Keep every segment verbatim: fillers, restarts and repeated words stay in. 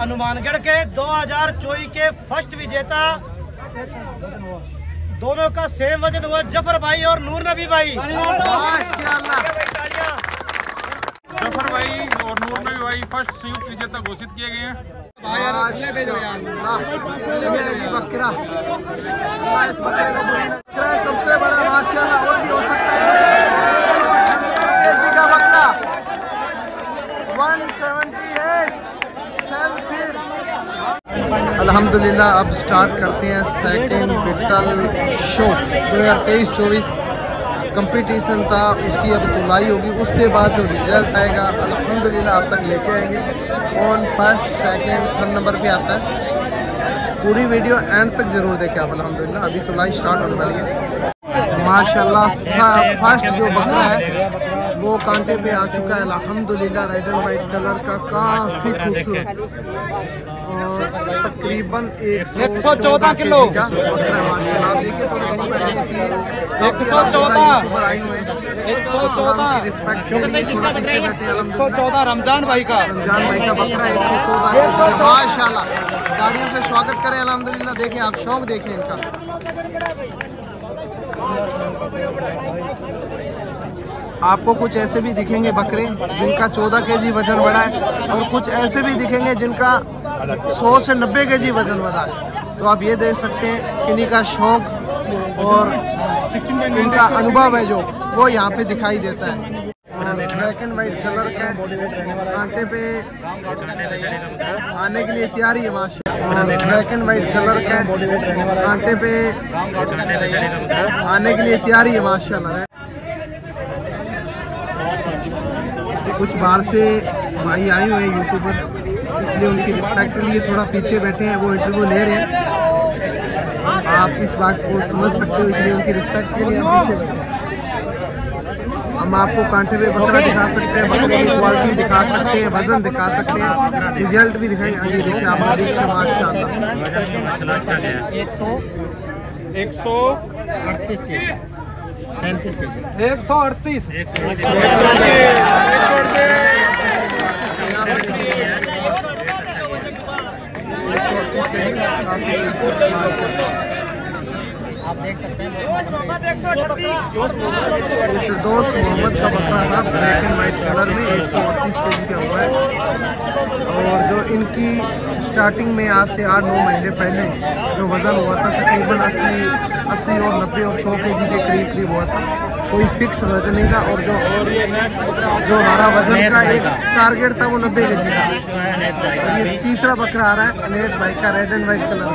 हनुमानगढ़ के दो हज़ार चौबीस के फर्स्ट विजेता दोनों का सेम वजन हुआ, जफर भाई और नूर नबी भाई। जफर भाई और नूर नबी भाई फर्स्ट संयुक्त विजेता घोषित किए गए हैं। सबसे बड़ा माशाल्लाह और भी हो सकता है का बकरा एक सौ अठहत्तर। अल्हम्दुलिल्लाह अब स्टार्ट करते हैं सेकंड बिटल शो। दो हज़ार तेईस चौबीस कंपटीशन था, उसकी अब तुलाई होगी, उसके बाद जो रिजल्ट आएगा अल्हम्दुलिल्लाह आप तक लेके आएंगे। On first second third number पे आता है। पूरी वीडियो एंड तक ज़रूर देखें आप। अल्हम्दुलिल्लाह अभी तुलाई स्टार्ट होने वाली है। माशाल्लाह फर्स्ट जो बकरा है वो कांटे पे आ चुका है। अल्हम्दुलिल्लाह रेड एंड वाइट कलर का काफ़ी खूबसूरत और तकरीबन एक सौ चौदह किलो एक सौ चौदह एक सौ चौदह रमजान भाई का रमजान भाई का बकरा एक सौ चौदह। माशाल्लाह तालियों से स्वागत करें। अल्हम्दुलिल्लाह देखें आप, शौक देखें इनका। आपको कुछ ऐसे भी दिखेंगे बकरे जिनका चौदह केजी वजन बढ़ा है और कुछ ऐसे भी दिखेंगे जिनका सौ से नब्बे केजी वजन बढ़ा है। तो आप ये देख सकते हैं किन्हीं का शौक और इनका अनुभव है जो वो यहाँ पे दिखाई देता है। ब्लैक एंड वाइट कलर के कांटे पे आने के लिए तैयारी है। माशाल्लाह ब्लैक एंड वाइट कलर के कांटे पे आने के लिए तैयारी है। माशाल्लाह कुछ बाहर से भाई आए हुए हैं यूट्यूबर, इसलिए उनकी रिस्पेक्ट के लिए थोड़ा पीछे बैठे हैं, वो इंटरव्यू ले रहे हैं। आप इस बात को समझ सकते हो, इसलिए उनकी रिस्पेक्ट के लिए हम आपको कांटे पे बकरा दिखा सकते हैं, बकरे की क्वालिटी दिखा सकते हैं, वजन दिखा सकते हैं, रिजल्ट भी दिखाएं। आगे देखिए आप एक सौ अड़तीस आप देख सकते हैं। दोस्त मोहम्मद का बकरा था ब्लैक एंड वाइट कलर में एक सौ अड़तीस केजी का हुआ है। और जो इनकी स्टार्टिंग में आज से आठ नौ महीने पहले जो वज़न हुआ था तकरीबन अस्सी अस्सी और नब्बे और सौ केजी के करीब करीब हुआ था, कोई फिक्स वजन नहीं था। और जो जो हमारा वजन का एक टारगेट था वो नब्बे केजी था। ये तीसरा बकरा आ रहा है अमृत भाई का रेड एंड वाइट कलर में।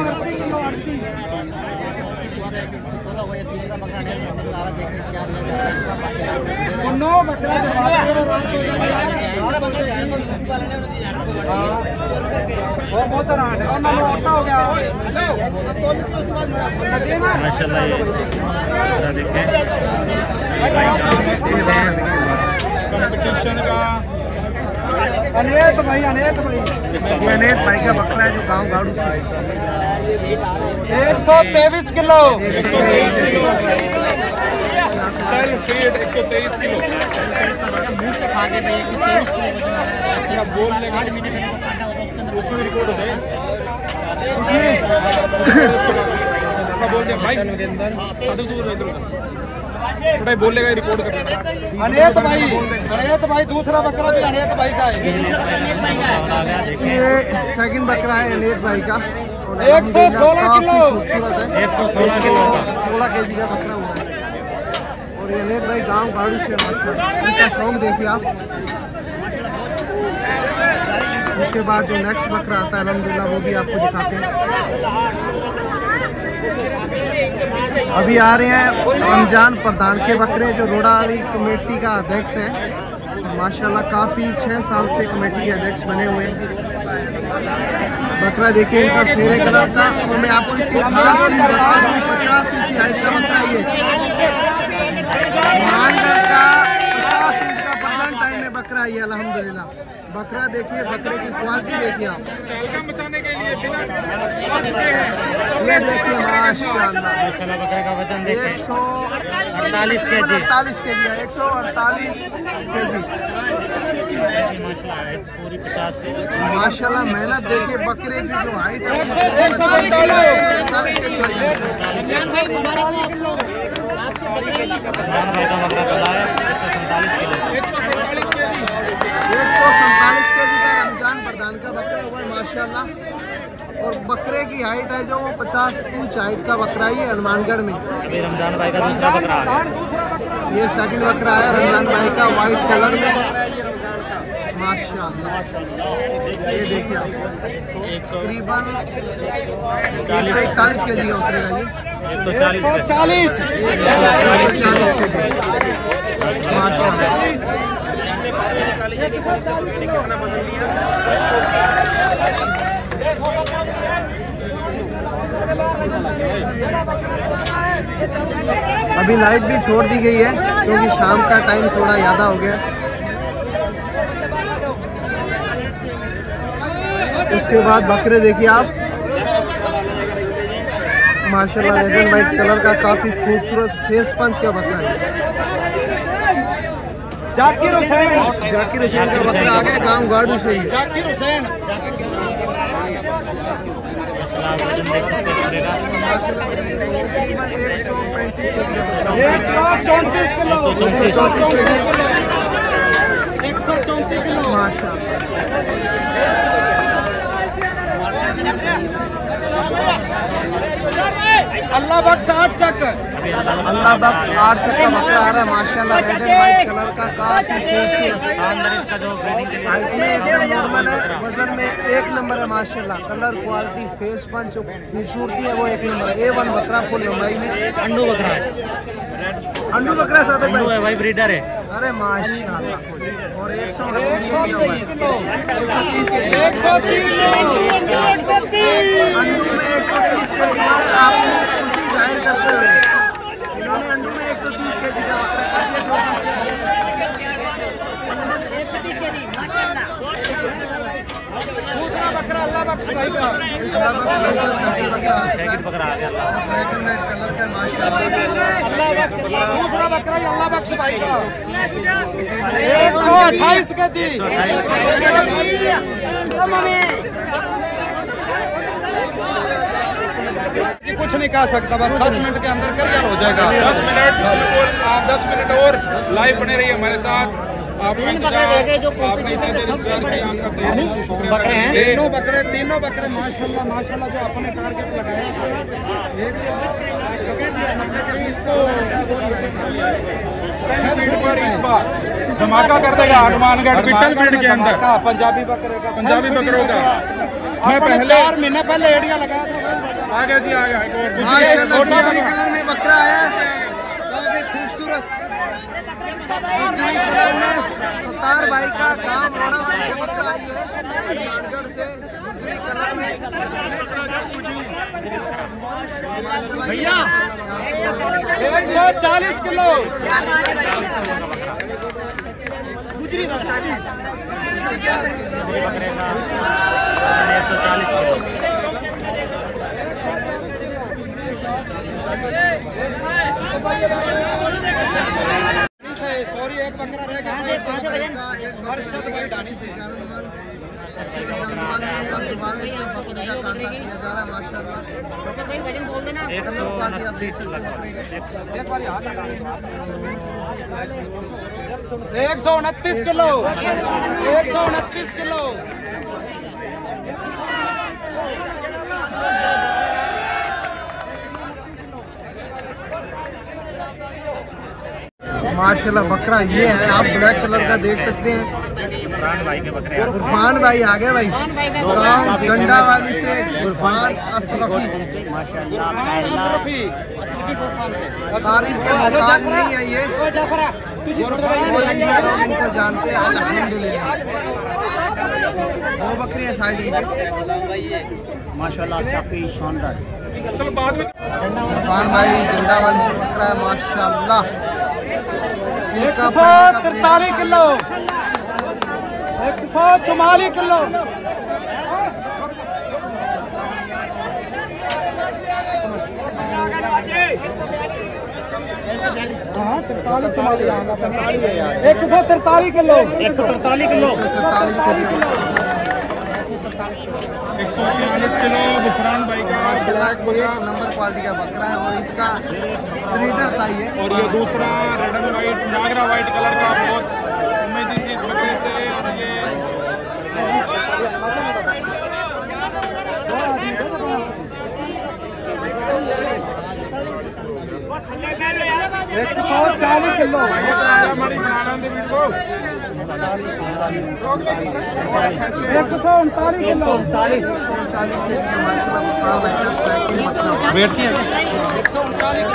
कंपटीशन का अनेक भाई अनेक भाई अनेक भाई का बकरा है जो गाँव गाड़ू से एक सौ तेईस किलो एक सौ तेईस किलो। मुँह से खा के भाई उसमें रिकॉर्ड हो जाए, बोलेगा रिकॉर्ड कर। अनेक भाई अनेक भाई दूसरा बकरा भी अनेक भाई का है। ये सेकंड बकरा है अनेक भाई का एक सौ सोलह किलो एक सौ सोलह किलो सोलह के जी का बकरा हुआ है। और ये अनेक भाई गांव गाड़ी से उनका शौक देखिए आप। उसके बाद जो नेक्स्ट बकरा आता है अलहमदुलिल्लाह वो भी आपको दिखाते हैं। अभी आ रहे हैं रमजान प्रधान के बकरे जो रोड़ाली कमेटी का अध्यक्ष है। माशाल्लाह काफ़ी छः साल से कमेटी के अध्यक्ष बने हुए हैं। बकरा देखिए इनका शेरे कलर का। और मैं आपको इसकी खास चीज़ बता दूँ, पचास इंच हाइट का बकरा ये हनुमानगढ़ का पचास इंच का प्रधान टाइम में बकरा है। अल्हम्दुलिल्लाह बकरा देखिए, बकरे की क्वालिटी देखिए आप। ये देखिए माशाल्लाह बकरे का वजन देखिए एक सौ अड़तालीस के जी एक सौ अड़तालीस के जी माशाल्लाह मेहनत देखिए, बकरे की जो हाइट एक सौ सैंतालीस केजी का रमजान प्रधान का बकरा हुआ है माशाल्लाह। और बकरे की हाइट है जो वो पचास इंच हाइट का बकरा ही है हनुमानगढ़ में। रमजान भाई का दूसरा बकरा, ये सेकंड बकरा है रमजान भाई का वाइट कलर में माशाल्लाह। ये देखिए आप तकरीबन एक सौ इकतालीस के जी का उतरेगा ये एक सौ चालीस के जी माशाल्लाह। अभी लाइट भी छोड़ दी गई है क्योंकि शाम का टाइम थोड़ा ज़्यादा हो गया। उसके बाद बकरे देखिए आप माशाल्लाह, रेड एंड व्हाइट कलर का काफी खूबसूरत फेस पंच का बकरा है। जाकिर हुसैन जाकिर हुसैन का बकरा आ गया गांव गाड़ू से ही। जाकिर हुसैन तकरीबन एक सौ पैंतीस किलो माशाल्लाह। अल्लाह बख्श आठ चक्कर अल्लाह बख्श आठ चक्कर बकरा आ रहा है माशाल्लाह, रेड एंड व्हाइट कलर का काफी एकदम नॉर्मल है, वजन में एक नंबर है माशाल्लाह। कलर क्वालिटी फेस पंच जो खूबसूरती है वो एक नंबर है। ए वन बकरा फुल लंबाई में अंडू बकरा अंडू बकरा साथ है भाई, ब्रीडर है। अरे माशाल्लाह। और एक सौ तीस किलो एक सौ अंडू में एक सौ तीस के जी आपने खुशी जाहिर करते हुए इन्होंने अंडू में एक सौ तीस के जी का बकरा कर दिया। दूसरा बकरा अल्लाह बख्श भाई का कलर का माशाल्लाह, दूसरा बकरा अल्लाह बख्श भाई का एक सौ अट्ठाईस के जी। कुछ नहीं कह सकता, बस दस मिनट के अंदर क्लियर हो जाएगा। दस मिनट आप दस मिनट और लाइव बने रहिए हमारे साथ। आपने तीनों बकरे तीनों बकरे माशाल्लाह माशाल्लाह जो अपने टारगेट लगाए धमाका कर देगा हनुमानगढ़ पिटल फील्ड के अंदर। पंजाबी बकरे का पंजाबी बकरों का मैं पहले चार महीने पहले एडिया लगाया था। आ गया जी आ गया में बकरा आया काफी खूबसूरत। सतार भाई का गांव रोड़ाली से बकरा आई है हनुमानगढ़ से गुजरी कला में भैया एक सौ चालीस किलो सॉरी एक बकरा रहेगा हर्षद भाई डानी से एक सौ उनतीस किलो एक सौ उनतीस किलो माशाल्लाह बकरा ये है आप ब्लैक कलर का देख सकते हैं। गुरफान भाई आ गए भाई झंडा वाली से गुरफान अशरफी अशरफी तारीफ के मोहताज नहीं है ये। इनको जानते हैं अल्हमद। वो बकरी है साइड माशाल्लाह काफी शानदार। गुरफान भाई झंडा वाली से बकरा है माशाल्लाह तिरतालीस किलो एक सौ चौवालीस किलो हाँ एक सौ तिरतालीस किलो एक सौ तिरतालीस किलो एक सौ इकतालीस किलो गुफरान भाई का ब्लैक एक नंबर क्वालिटी का बकरा है और इसका ब्रीडर था ये, और ये दूसरा red and white Nagra white colour का बहुत उम्मीद थी इस बकरे से। और ये एक सौ चालीस किलो एक सौ उनतालीस किलो चालीस बैठती है एक सौ उनचालीस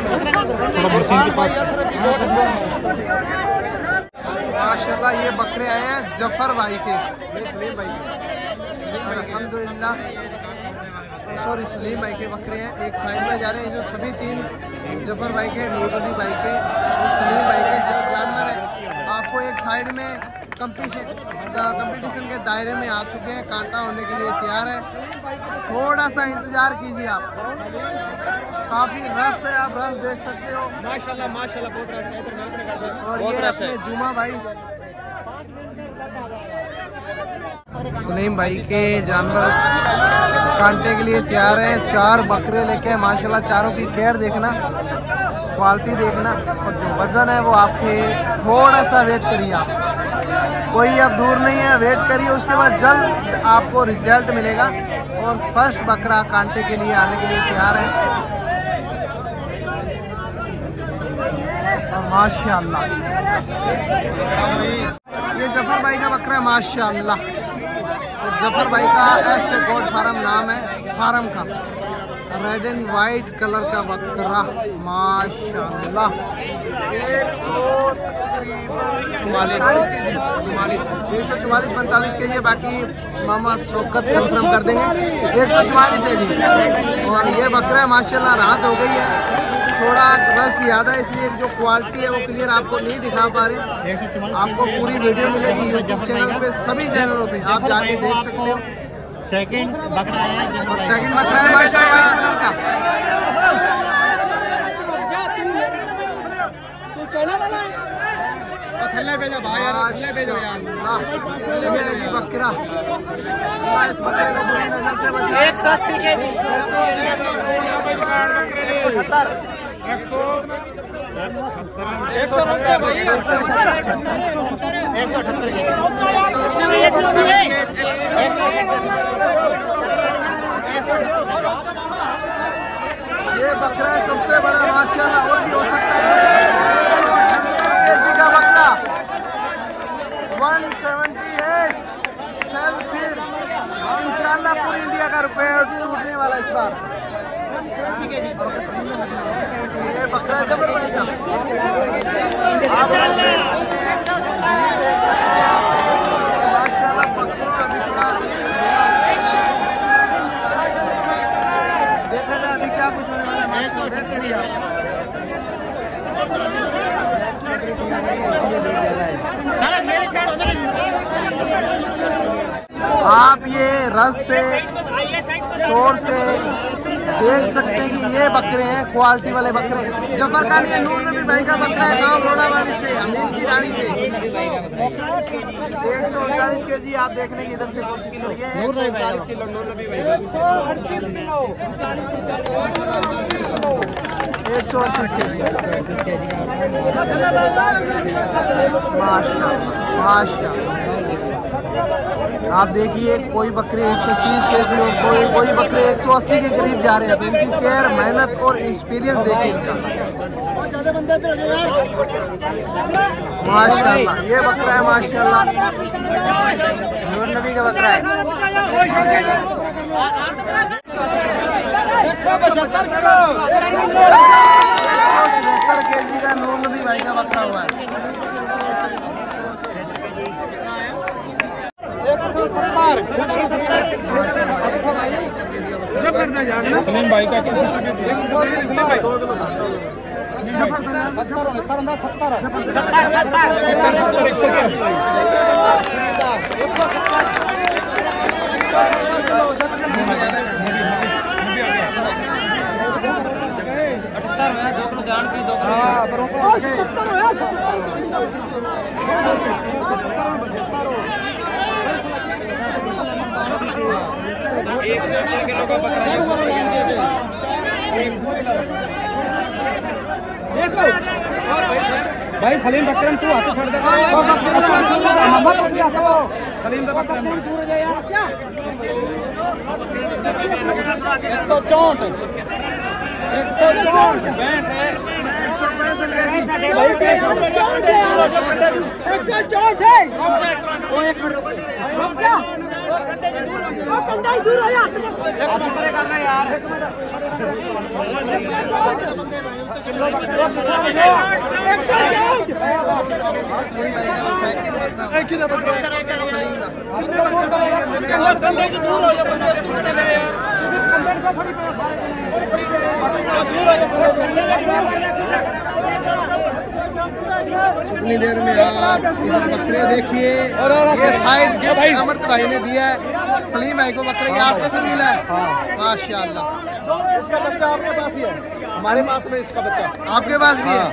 माशाल्लाह। ये बकरे आए हैं जफर भाई के, अल्हम्दुलिल्लाह सॉरी सलीम भाई के बकरे हैं। एक साइड में जा रहे हैं जो सभी तीन जफर भाई के, नूर नबी भाई के और सलीम भाई के जो जानवर हैं आपको एक साइड में कंपटीशन के दायरे में आ चुके हैं, कांटा होने के लिए तैयार है। थोड़ा सा इंतज़ार कीजिए, आप काफ़ी रस है, आप रस देख सकते हो माशाल्लाह माशाल्लाह बहुत रस है। और ये अपने जुमा भाई सलीम भाई के जानवर कांटे के लिए तैयार हैं। चार बकरे लेके माशाल्लाह, चारों की केयर देखना, क्वालिटी देखना और जो वजन है वो आपके, थोड़ा सा वेट करिए आप, कोई अब दूर नहीं है, वेट करिए, उसके बाद जल्द आपको रिजल्ट मिलेगा। और फर्स्ट बकरा कांटे के लिए आने के लिए तैयार है और माशाल्लाह ये जफर भाई का बकरा है माशाल्लाह। तो जफर भाई का ऐसे गोट फार्म नाम है फार्म का, रेड एंड वाइट कलर का बकरा माशाल्लाह। एक सौ चौवालीस पैंतालीस के जी, बाकी मामा शौकत कंफर्म कर देंगे। एक सौ चौवालीस है जी। और ये बकरा माशाल्लाह रात हो गई है, थोड़ा रस ज़्यादा है इसलिए जो क्वालिटी है वो क्लियर आपको नहीं दिखा पा रहे। आपको पूरी वीडियो मिलेगी यूट्यूब चैनल पे, सभी चैनलों पे आप जाके देख सकते हो। सेकंड बकरा है, सेकंड बकरा है माशाल्लाह का। तू चला वाला थल्ले भेजो भाई यार, थल्ले भेजो यार जी। बकरा इस बकरे को बुरी नजर से बचाओ। एक सौ अस्सी के जी, एक सौ ये बकरा सबसे बड़ा माशाल्लाह, और भी हो सकता है। केजी का बकरा एक सौ अठहत्तर सेल्फिर इंशाल्लाह पूरी इंडिया का रिकॉर्ड टूटने वाला इस बार। ये बकरा जफर भाई का आप देख सकते हैं, देख सकते हैं माशाल्लाह। बकरा अभी थोड़ा देखा जाए अभी क्या कुछ होने वाला है, वेट करिए आप। ये रस से शोर से देख सकते हैं कि ये बकरे हैं क्वालिटी वाले बकरे। जफर का नहीं है, नूर नबी भाई का बकरा है, गाँव रोड़ाली से, अमृत की रानी से। एक सौ उनचालीस के जी आप देखने की इधर से कोशिश करिए। एक सौ चालीस किलो नूर नबी भाई, एक सौ अड़तीस किलो एक सौ अड़तीस के जी माशाल्लाह माशाल्लाह। आप देखिए कोई बकरे एक सौ तीस के जी और कोई कोई बकरे एक सौ अस्सी के करीब जा रहे हैं। इनकी केयर, मेहनत और एक्सपीरियंस देखिए इनका माशाल्लाह। ये बकरा है माशाल्लाह, नूर नबी का बकरा है, के जी का नूर नबी भाई का बकरा हुआ है। सलीम भाई का सत्तर भाई सलीम बकरम तू हाथ छोड़ देगा सलीम बकरम एक सौ चौंठ एक सौ चौंठ एक सौ चौंठ है दूर है यार इतनी देर में आप इधर बकरे देखिए, ये साइज गिफ्ट अमृत भाई ने दिया है सलीम भाई को। बकरे की आपका फिर मिला है? हाँ माशाल्लाह। इसका बच्चा आपके पास ही है? हमारे पास में इसका बच्चा आपके पास भी है।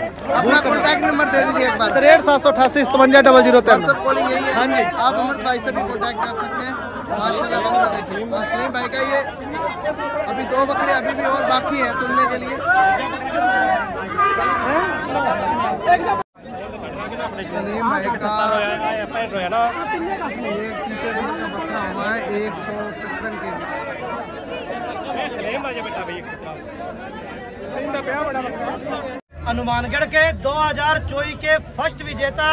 अपना कॉन्टैक्ट नंबर दे दीजिए एक बार। रेट सात सौ अठासी सतवंजा डबल जीरो तेरह सब कॉलिंग यही है। हाँ जी, आप अमृत भाई से भी कॉन्टैक्ट कर सकते हैं। माशाल्लाह सलीम भाई का ये अभी दो बकरे अभी भी और बाकी है तुलने के लिए। सलीम भाई का ये तीसरे दिन का बकरा हुआ है एक सौ पचपन के जी। हनुमानगढ़ के दो हज़ार चौबीस के फर्स्ट विजेता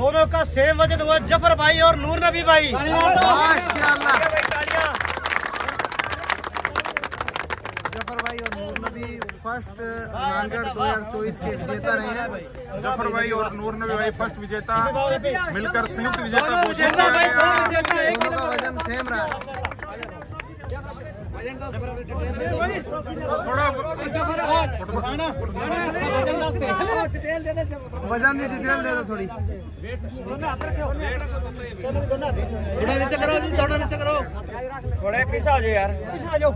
दोनों का सेम वजन हुआ, जफर भाई और नूर नबी भाई। जफर भाई और नूर नबी फर्स्ट हनुमानगढ़ दो हजार चौबीस के विजेता रहे हैं। जफर भाई और नूर नबी भाई फर्स्ट विजेता मिलकर संयुक्त विजेता घोषित का वजन सेम रहा। वजन की डिटेल दे दो थोड़ी। थोड़ा नीचे करो, थोड़ा नीचे करो, थोड़े पीछे आ जाओ यार, पीछे आ जाओ।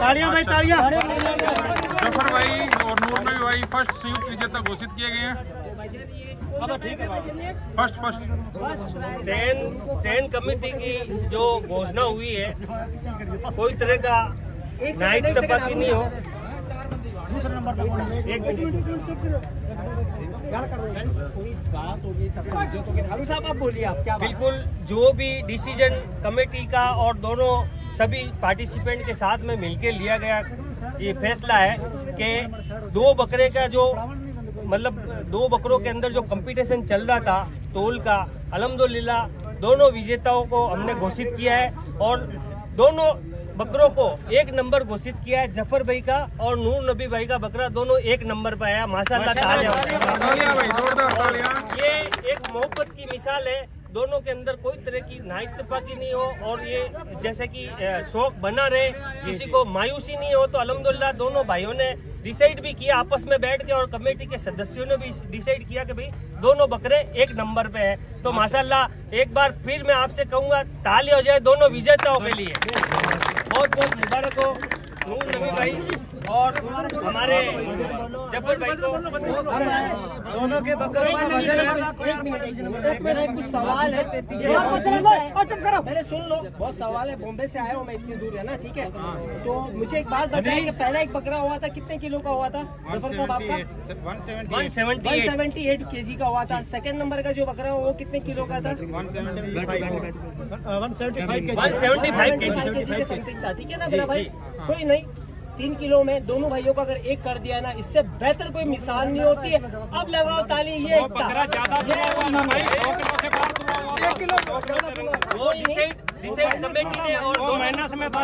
तालियां भाई तालियां। जफर भाई और नूर नबी भाई फर्स्ट संयुक्त विजेता घोषित किए गए हैं। फर्स्ट फर्स्ट चयन चयन कमेटी की जो घोषणा हुई है कोई तरह का नाइट तबाकी नहीं हो। बिल्कुल जो भी डिसीजन कमेटी का और दोनों सभी पार्टिसिपेंट के साथ में मिलके लिया गया ये फैसला है कि दो बकरे का जो मतलब दो बकरों के अंदर जो कंपटीशन चल रहा था तोल का, अल्हम्दुलिल्लाह दोनों विजेताओं को हमने घोषित किया है और दोनों बकरों को एक नंबर घोषित किया है। जफर भाई का और नूर नबी भाई का बकरा दोनों एक नंबर पर आया। माशाल्लाह ये एक मोहब्बत की मिसाल है। दोनों के अंदर कोई तरह की नाइतफाकी नहीं हो और ये जैसे कि शौक बना रहे, किसी को मायूसी नहीं हो। तो अल्हम्दुलिल्लाह दोनों भाइयों ने डिसाइड भी किया आपस में बैठ के और कमेटी के सदस्यों ने भी डिसाइड किया कि भाई दोनों बकरे एक नंबर पे हैं। तो माशाल्लाह एक बार फिर मैं आपसे कहूँगा ताली हो जाए दोनों विजेताओं के लिए। बहुत बहुत मुबारक हो नूर नबी भाई और हमारे जफर भाई को। दोनों के बकरों का कुछ सवाल है, पहले सुन लो। बहुत सवाल है, बॉम्बे से आया हूँ मैं, इतनी दूर है ना, ठीक है। तो मुझे एक बात बताइए कि पहला एक बकरा हुआ था कितने किलो का हुआ था जफर साहब आपका? एक सौ अठहत्तर केजी का हुआ था। सेकंड नंबर का जो बकरा हुआ वो कितने किलो का था? एक सौ पचहत्तर केजी के समथिंग था, ठीक है ना मेरा भाई। कोई नहीं, तीन किलो में दोनों भाइयों को अगर एक कर दिया ना, इससे बेहतर कोई मिसाल नहीं होती है। अब लगाओ ताली। ये जो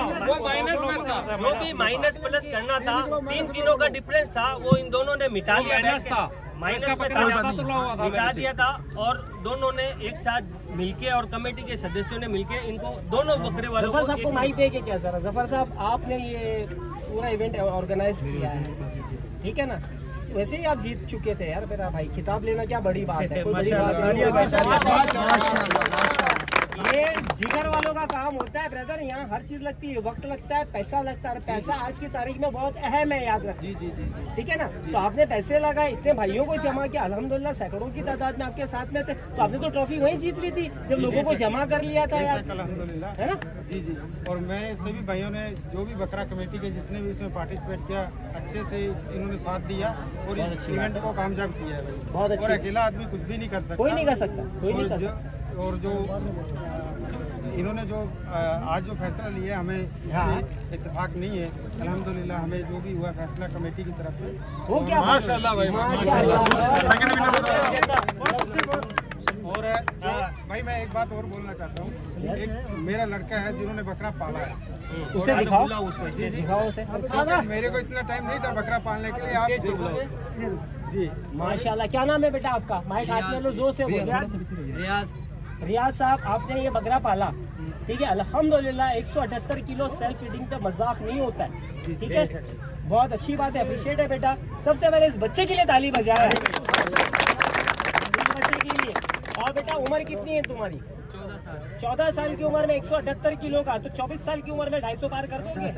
भी माइनस प्लस करना था, तीन किलो का डिफरेंस था, वो इन दोनों ने मिटा लिया था। माइनस मिटा दिया था और दोनों ने एक साथ मिलके और कमेटी के सदस्यों ने मिलके इनको दोनों बकरे वालों को। जफर साहब को माइक देके क्या सर? जफर साहब आपने ये पूरा इवेंट ऑर्गेनाइज किया है, ठीक है ना। वैसे ही आप जीत चुके थे यार मेरा भाई, खिताब लेना क्या बड़ी बात है, कोई बड़ी बात नहीं है। ये जिगर वालों का काम होता है ब्रदर। यहाँ हर चीज लगती है, वक्त लगता है, पैसा लगता है। पैसा आज की तारीख में बहुत अहम है, याद रखिए। जी जी जी ठीक है ना। तो आपने पैसे लगाए, इतने भाइयों को जमा किया, अल्हम्दुलिल्लाह सैकड़ों की तादाद में आपके साथ में थे। तो आपने तो ट्रॉफी वहीं जीत ली थी जब लोगों को जमा कर लिया था, है ना। जी जी। और मैंने सभी भाइयों ने जो भी बकरा कमेटी के जितने भी इसमें पार्टिसिपेट किया, अच्छे से इन्होंने साथ दिया और इस इवेंट को कामयाब किया है। बहुत अच्छा। और अकेला आदमी कुछ भी नहीं कर सकता, कोई नहीं कर सकता, कोई नहीं कर सकता। और जो इन्होंने जो आज जो फैसला लिया, हमें इससे इत्तेफाक नहीं है। अल्हम्दुलिल्लाह हमें जो भी हुआ फैसला कमेटी की तरफ से हो गया। माशाल्लाह भाई, माशाल्लाह। और भाई मैं एक बात और बोलना चाहता हूँ। मेरा लड़का है जिन्होंने बकरा पाला है, उसे दिखाओ, उसे दिखाओ उसे। मेरे को इतना टाइम नहीं था बकरा पालने के लिए, आप देखोगे। जी माशाल्लाह। क्या नाम है बेटा आपका? माइक हाथ में लो, जोर से बोलो। रियाज। रियाज साहब, आपने ये बकरा पाला, ठीक है। अल्हम्दुलिल्लाह एक सौ अठहत्तर किलो सेल्फ फीडिंग पे मजाक नहीं होता है, ठीक है। बहुत अच्छी बात है, अप्रिशिएट है बेटा। सबसे पहले इस बच्चे के लिए ताली बजाया है, इस बच्चे के लिए। और बेटा उम्र कितनी है तुम्हारी? चौदह साल की उम्र में एक सौ अठहत्तर किलो का, तो चौबीस साल की उम्र में ढाई सौ पार कर दोगे।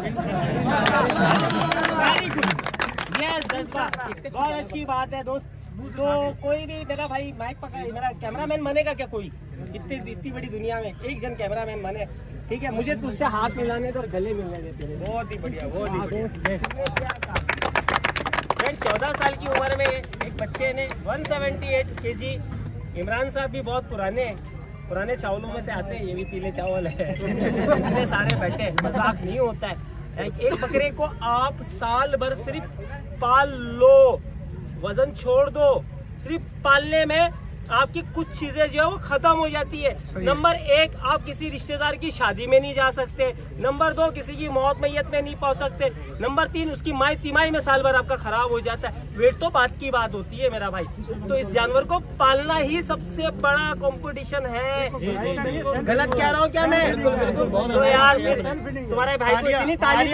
यस, जज्बा बहुत अच्छी बात है दोस्त। तो कोई भी मेरा भाई माइक पकड़ा, मेरा कैमरामैन बनेगा क्या कोई? इतनी इतनी बड़ी दुनिया में एक जन कैमरामैन बने, ठीक है। मुझे तुझसे हाथ मिलाने तो और गले मिलाने थे। बहुत ही बढ़िया, बहुत ही बढ़िया। चौदह साल की उम्र में एक बच्चे ने एक सौ अठहत्तर केजी। इमरान साहब भी बहुत पुराने पुराने चावलों में से आते हैं, ये भी पीले चावल है। इतने सारे बैठे, मजाक नहीं होता है। एक बकरे को आप साल भर सिर्फ पाल लो, वजन छोड़ दो। सिर्फ पालने में आपकी कुछ चीजें जो है वो खत्म हो जाती है। नंबर एक, आप किसी रिश्तेदार की शादी में नहीं जा सकते। नंबर दो, किसी की मौत मैयत में नहीं पहुंच सकते। नंबर तीन, उसकी माई तिमाही में साल भर आपका खराब हो जाता है। वेट तो बात की बात होती है मेरा भाई। तो इस जानवर को पालना ही सबसे बड़ा कॉम्पिटिशन है। गलत कह रहा हूँ क्या मैं? तो यार तुम्हारे भाई को इतनी तारीफ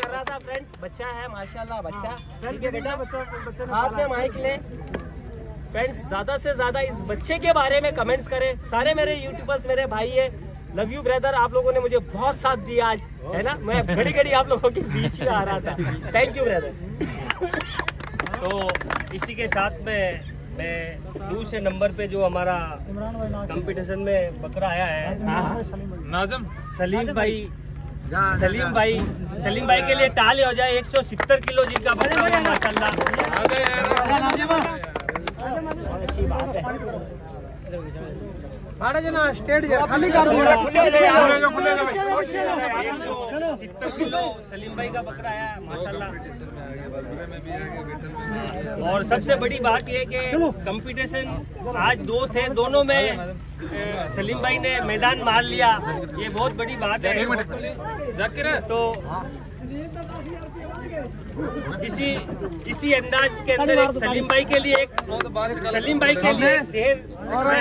कर रहा था। फ्रेंड्स, बच्चा है माशाल्लाह, बच्चा ठीक है बेटा। हाथ में माइक ले। फ्रेंड्स, ज्यादा से ज्यादा इस बच्चे के बारे में कमेंट्स करें। सारे मेरे यूट्यूबर्स मेरे भाई है। Love you brother. आप लोगों ने मुझे बहुत साथ दिया आज, है ना। मैं घड़ी घड़ी आप लोगों के बीच में आ रहा था। Thank you brother. तो इसी के साथ में मैं दूसरे नंबर पे जो हमारा कॉम्पिटिशन में बकरा आया है, सलीम भाई, सलीम भाई, सलीम भाई के लिए ताली हो जाए। एक सौ सत्तर किलो जिनका बकरा है माशाल्लाह। बहुत अच्छी बात है। एक सौ सत्तर किलो सलीम भाई का बकरा आया माशाल्लाह। और सबसे बड़ी बात यह कि कंपटीशन आज दो थे, दोनों में सलीम भाई ने मैदान मार लिया, ये बहुत बड़ी बात है। तो इसी इसी अंदाज के अंदर एक सलीम भाई के लिए एक सलीम भाई के लिए शेर सलीम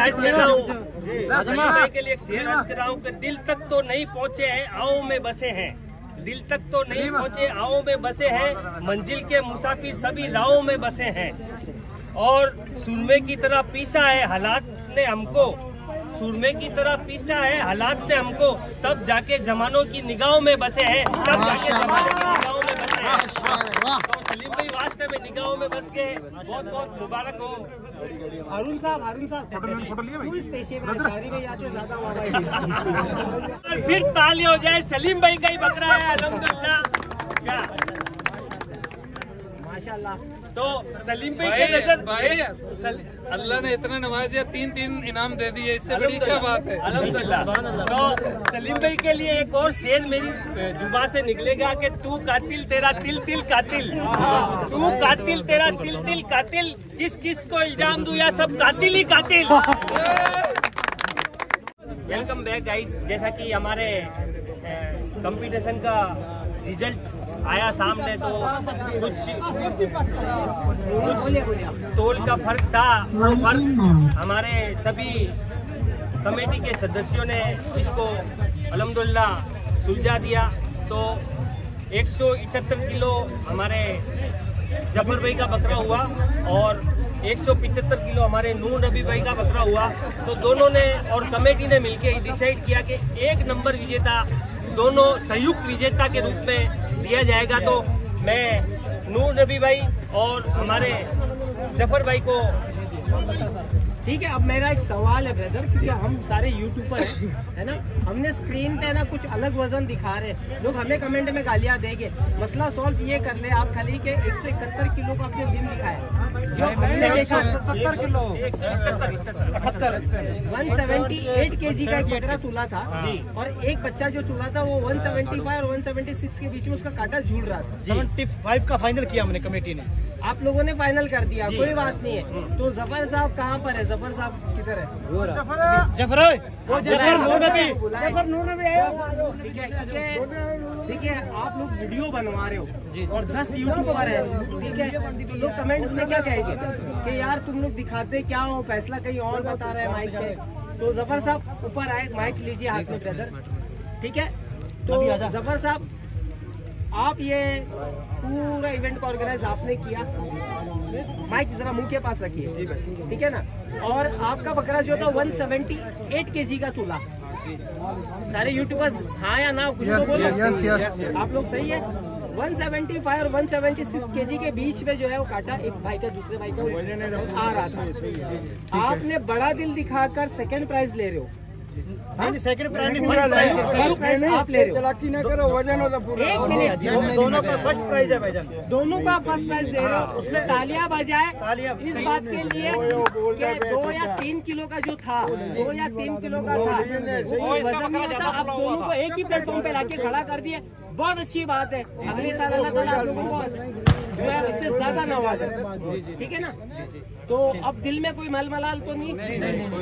भाई के लिए एक शेर अर्ज कर रहा हूँ कि दिल तक तो नहीं पहुँचे हैं आओ में बसे हैं, दिल तक तो नहीं पहुँचे आओ में बसे हैं, मंजिल के मुसाफिर सभी राहों में बसे हैं। और सुरमे की तरह पीसा है हालात ने हमको, सुरमे की तरह पीसा है हालात ने हमको, तब जाके जमानों की निगाहों में बसे हैं, तब जाके जमानों की निगाहों में बसे हैं। तो सलीम भाई वास्ते में निगाहों में बस गए। बहुत बहुत मुबारक हो अरुण साहब। अरुण साहब फिर ताली हो जाए। सलीम भाई का ही बकरा है अलहमदुलिल्लाह माशाल्लाह। तो सलीम भाई नजर भाई, अल्लाह ने इतना नवाज दिया, तीन तीन इनाम दे दिए, इससे बड़ी क्या बात है अल्हम्दुलिल्लाह। तो सलीम भाई के लिए एक और शेर मेरी जुबा से निकलेगा कि तू कातिल तेरा तिल तिल कातिल, तू कातिल तेरा तिल तिल कातिल, किस किस को इल्जाम दूं या सब कातिल ही कातिल। Welcome back guys. जैसा कि हमारे कंपटीशन का रिजल्ट आया सामने, तो कुछ कुछ तोल का फर्क था। वो फर्क हमारे सभी कमेटी के सदस्यों ने इसको अल्हम्दुलिल्लाह सुलझा दिया। तो एक सौ अठहत्तर किलो हमारे जफर भाई का बकरा हुआ और एक सौ पचहत्तर किलो हमारे नूर नबी भाई का बकरा हुआ। तो दोनों ने और कमेटी ने मिलकर डिसाइड किया कि एक नंबर विजेता दोनों संयुक्त विजेता के रूप में दिया जाएगा। तो मैं नूर नबी भाई और हमारे जफर भाई को, ठीक है। अब मेरा एक सवाल है ब्रदर, क्योंकि हम सारे यूट्यूबर हैं, है ना, हमने स्क्रीन पे ना कुछ अलग वजन दिखा रहे हैं, लोग हमें कमेंट में गालियाँ देंगे, मसला सॉल्व ये कर ले आप खाली के एक सौ इकहत्तर किलो का आपने दिन दिखाया जो मैंने देखा सत्तर किलो एक सौ अठहत्तर केजी का एक बकरा तुला था और एक बच्चा जो तुला था वो एक सौ पचहत्तर और एक सौ छिहत्तर के बीच में उसका कांटा झूल रहा था। पचहत्तर का फाइनल किया हमने, कमेटी ने, आप लोगों ने फाइनल कर दिया, कोई बात नहीं है। तो जफर साहब कहाँ पर है? जफर साहब किधर है? जफर जफर नूर नबी आया, ठीक है। देखिए आप लोग वीडियो बनवा रहे हो और दस यूट्यूबर हैं, ठीक है, तो लोग कमेंट्स में क्या कहेंगे कि यार तुम लोग दिखाते क्या हो, फैसला कहीं और बता रहे हैं माइक पे। तो जफर साहब ऊपर आए, माइक लीजिए हाथ में ब्रदर, ठीक है। तो जफर साहब, आप ये पूरा इवेंट को ऑर्गेनाइज आपने किया, माइक जरा मुंह के पास रखिए, ठीक है ना। और आपका बकरा जो था एक सौ अठहत्तर केजी का तुला, सारे यूट्यूबर्स हाँ या ना कुछ yes, तो बोलो yes, yes, yes. आप लोग सही है। एक सौ पचहत्तर और एक सौ छिहत्तर केजी के बीच में जो है वो काटा एक भाई का दूसरे भाई का आ रहा था। आपने बड़ा दिल दिखाकर सेकंड प्राइज ले रहे हो, सेकंड प्राइज आप ले रहे हो, चलाकी ना करो, वजन होता पूरा। एक मिनट, दोनों का फर्स्ट प्राइज है भाईजान, दोनों का फर्स्ट प्राइज दे रहे हो, उसमें तालियां बजाए इस बात के लिए कि दो या तीन किलो का जो था दो या तीन किलो का था वजन नहीं होता, आप दोनों को एक ही प्लेटफॉर्म पे लाके खड़ा कर दिए। बहुत अच्छी बात है, अगले साल अल्लाह ताला आप लोगों को जो है उससे ज्यादा नवाज, ठीक है ना। तो अब दिल में कोई मलमलाल तो नहीं,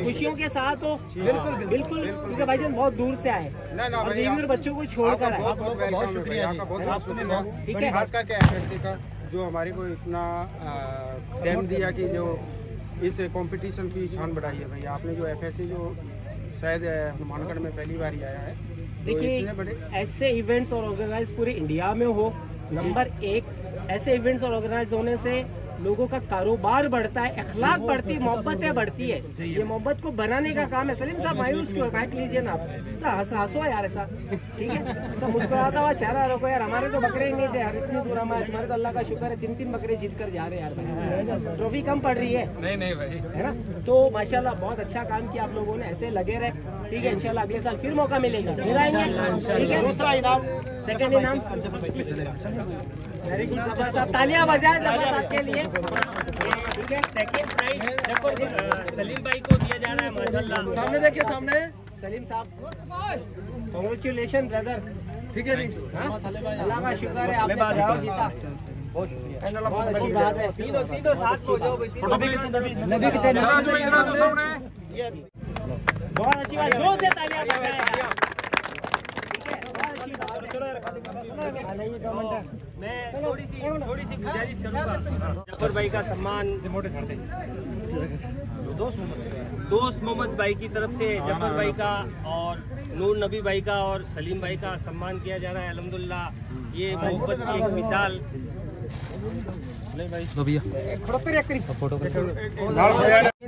खुशियों के साथ हो, बिल्कुल बिल्कुल, क्योंकि भाईजान बहुत दूर से आए और देवी और बच्चों को छोड़कर आए, बहुत शुक्रिया आपका, ठीक है। खास करके एफएससी का जो हमारे को इतना टाइम दिया कि जो इस कंपटीशन की शान बढ़ाई है भैया आपने, जो एफएससी जो शायद हनुमानगढ़ में पहली बार ही आया है। देखिए ऐसे इवेंट्स और ऑर्गेनाइज पूरे इंडिया में हो, नंबर एक, ऐसे इवेंट्स और ऑर्गेनाइज होने से लोगों का कारोबार बढ़ता है, अखलाक बढ़ती है, मोहब्बतें बढ़ती है। ये मोहब्बत को बनाने का काम है। सलीम साहब मायूस क्यों, माइक लीजिए ना आप, ऐसा हंस हंसो यार, ऐसा ठीक है, ऐसा मुस्कुराता हुआ चेहरा रखो यार। हमारे तो बकरे ही नहीं थे यार, इतनी दूर हमारे, हमारे तो अल्लाह का शुक्र है तीन तीन बकरे जीत कर जा रहे यार, ट्रॉफी कम पड़ रही है, नहीं नहीं भाई, है ना। तो माशाल्लाह बहुत अच्छा काम किया आप लोगों ने, ऐसे लगे रहे, ठीक है। इंशाल्लाह अगले साल फिर मौका मिलेगा, फिर आएंगे, दूसरा इनाम, सेकंड इनाम, वेरी गुड। जफर साहब तालियां बजाएं जफर साहब के लिए, ठीक है। सेकंड प्राइज सलीम भाई को दिया जा रहा है, माशाल्लाह, सामने देखिए, सामने सलीम साहब, कांग्रेचुलेशन ब्रदर, ठीक है जी, अल्लाह का शुक्र है आपने बड़ा जीता, बहुत शुक्रिया, बहुत अच्छी बात है। तीनों तीनों साथ हो जाओ भाई, बहुत अच्छी बात, जोर से तालियां बजाएगा, ठीक है, बहुत अच्छी बात। मैं थोड़ी सी थोड़ी सी गुजारिश करूँगा, जफर भाई का सम्मान दोस्त मोहम्मद भाई की तरफ से जफर भाई का और नूर नबी भाई का और सलीम भाई का सम्मान किया जा रहा है। अल्हम्दुलिल्लाह, ये मोहब्बत की एक मिसाल।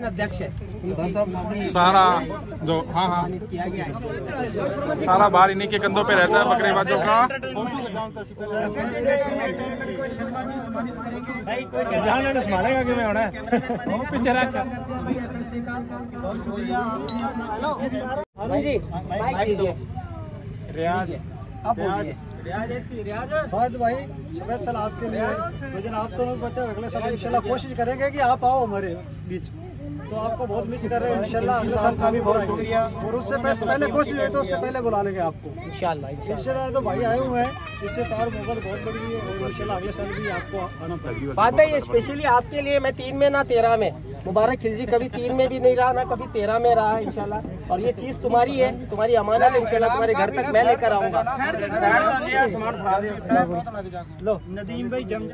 अध्यक्ष है सारा जो, हाँ हाँ, सारा भार इन्हीं के कंधों पे रहता है बकरे बाजों का। रियाज आप रियाज रियाज बहुत भाई, स्पेशल आपके लिए, लेकिन आप तो पता है अगले साल इंशाल्लाह कोशिश करेंगे कि आप आओ हमारे बीच, तो आपको बहुत मिस कर रहे हैं, इंशाल्लाह अगले साल का भी बहुत शुक्रिया। और उससे पहले कोशिश है तो उससे पहले बुला लेंगे आपको इंशाल्लाह, इंशाल्लाह। तो भाई आए हुए हैं, इससे प्यार मोहब्बत बहुत बड़ी है और इंशाल्लाह अगले साल भी आपको आना पड़ेगा। फातह ये स्पेशली आपके लिए मैं तीन में ना तेरह में मुबारक खिलजी, कभी तीन में भी नहीं रहा ना कभी तेरह में रहा इंशाल्लाह, और ये चीज़ तुम्हारी है, तुम्हारी अमानत है, इंशाल्लाह तुम्हारे घर तक मैं लेकर आऊँगा। लो नदीम भाई जम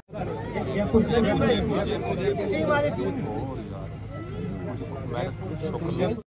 जा।